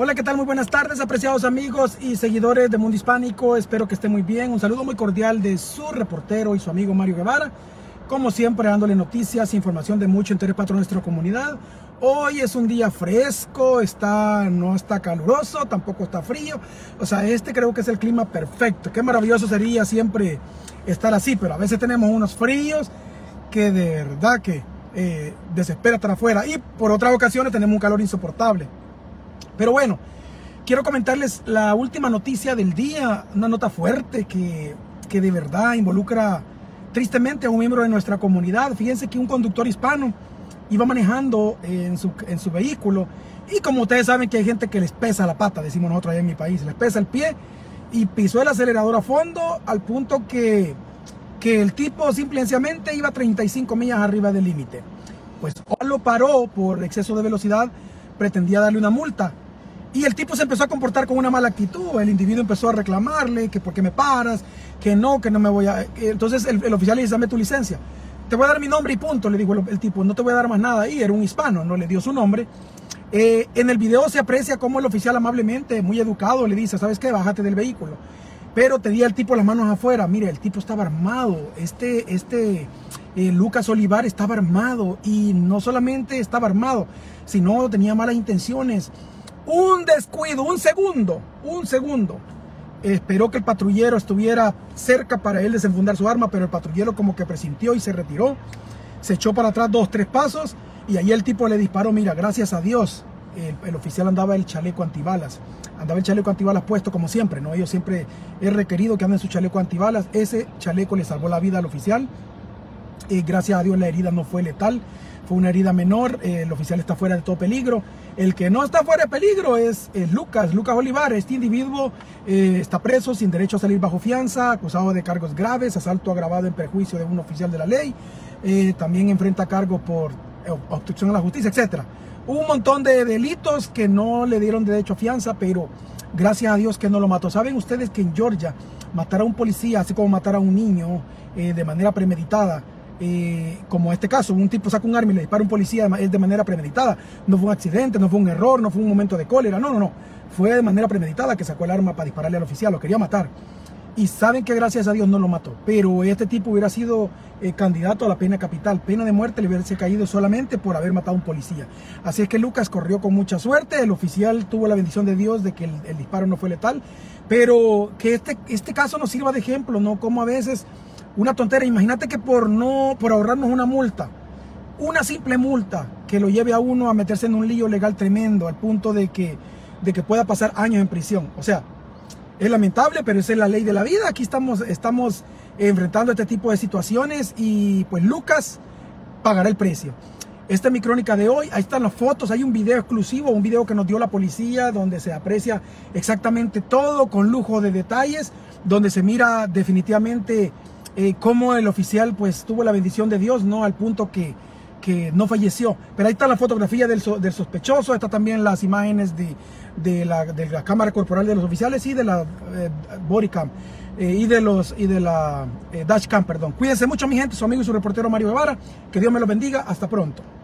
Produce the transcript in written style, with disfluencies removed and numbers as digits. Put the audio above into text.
Hola, ¿qué tal? Muy buenas tardes, apreciados amigos y seguidores de Mundo Hispánico. Espero que estén muy bien. Un saludo muy cordial de su reportero y su amigo Mario Guevara. Como siempre, dándole noticias, información de mucho interés para nuestra comunidad. Hoy es un día fresco, no está caluroso, tampoco está frío. O sea, este creo que es el clima perfecto. Qué maravilloso sería siempre estar así, pero a veces tenemos unos fríos que de verdad que desespera estar afuera. Y por otras ocasiones tenemos un calor insoportable. Pero bueno, quiero comentarles la última noticia del día, una nota fuerte que de verdad involucra tristemente a un miembro de nuestra comunidad. Fíjense que un conductor hispano iba manejando en su vehículo y, como ustedes saben, que hay gente que les pesa la pata, decimos nosotros allá en mi país, les pesa el pie, y pisó el acelerador a fondo al punto que el tipo simplemente iba 35 millas arriba del límite. Pues o lo paró por exceso de velocidad, pretendía darle una multa. Y el tipo se empezó a comportar con una mala actitud. El individuo empezó a reclamarle que por qué me paras, que no me voy a... Entonces el oficial le dice: dame tu licencia. Te voy a dar mi nombre y punto, le dijo el tipo. No te voy a dar más nada. Y era un hispano, no le dio su nombre. En el video se aprecia cómo el oficial amablemente, muy educado, le dice: ¿sabes qué? Bájate del vehículo. Pero tenía el tipo las manos afuera. Mire, el tipo estaba armado. Lucas Olivar estaba armado. Y no solamente estaba armado, sino tenía malas intenciones. Un descuido, un segundo. Esperó que el patrullero estuviera cerca para él desenfundar su arma, pero el patrullero como que presintió y se retiró. Se echó para atrás 2 o 3 pasos y ahí el tipo le disparó. Mira, gracias a Dios, el oficial andaba el chaleco antibalas. Andaba el chaleco antibalas puesto, como siempre, ¿no? Ellos siempre es requerido que anden su chaleco antibalas. Ese chaleco le salvó la vida al oficial. Gracias a Dios la herida no fue letal. Fue una herida menor, el oficial está fuera de todo peligro. El que no está fuera de peligro es Lucas Olivar. Este individuo está preso sin derecho a salir bajo fianza, acusado de cargos graves, asalto agravado en perjuicio de un oficial de la ley. También enfrenta cargos por obstrucción a la justicia, etc. Un montón de delitos que no le dieron derecho a fianza, pero gracias a Dios que no lo mató. ¿Saben ustedes que en Georgia matar a un policía, así como matar a un niño de manera premeditada, como este caso, un tipo saca un arma y le dispara a un policía, es de manera premeditada? No fue un accidente, no fue un error, no fue un momento de cólera, no, fue de manera premeditada, que sacó el arma para dispararle al oficial, lo quería matar, y saben que gracias a Dios no lo mató. Pero este tipo hubiera sido candidato a la pena capital, pena de muerte, le hubiese caído solamente por haber matado a un policía. Así es que Lucas corrió con mucha suerte. El oficial tuvo la bendición de Dios de que el disparo no fue letal, pero que este caso nos sirva de ejemplo, ¿no? Como a veces una tontera, imagínate que por ahorrarnos una multa, una simple multa, que lo lleve a uno a meterse en un lío legal tremendo, al punto de que pueda pasar años en prisión. O sea, es lamentable, pero esa es la ley de la vida. Aquí estamos enfrentando este tipo de situaciones y pues Lucas pagará el precio. Esta es mi crónica de hoy. Ahí están las fotos, hay un video exclusivo, un video que nos dio la policía, donde se aprecia exactamente todo con lujo de detalles, donde se mira definitivamente cómo el oficial pues tuvo la bendición de Dios, ¿no? Al punto que no falleció. Pero ahí está la fotografía del sospechoso, está también las imágenes de la cámara corporal de los oficiales y de la body cam y de la dash cam, perdón. Cuídense mucho, mi gente, su amigo y su reportero Mario Guevara. Que Dios me los bendiga. Hasta pronto.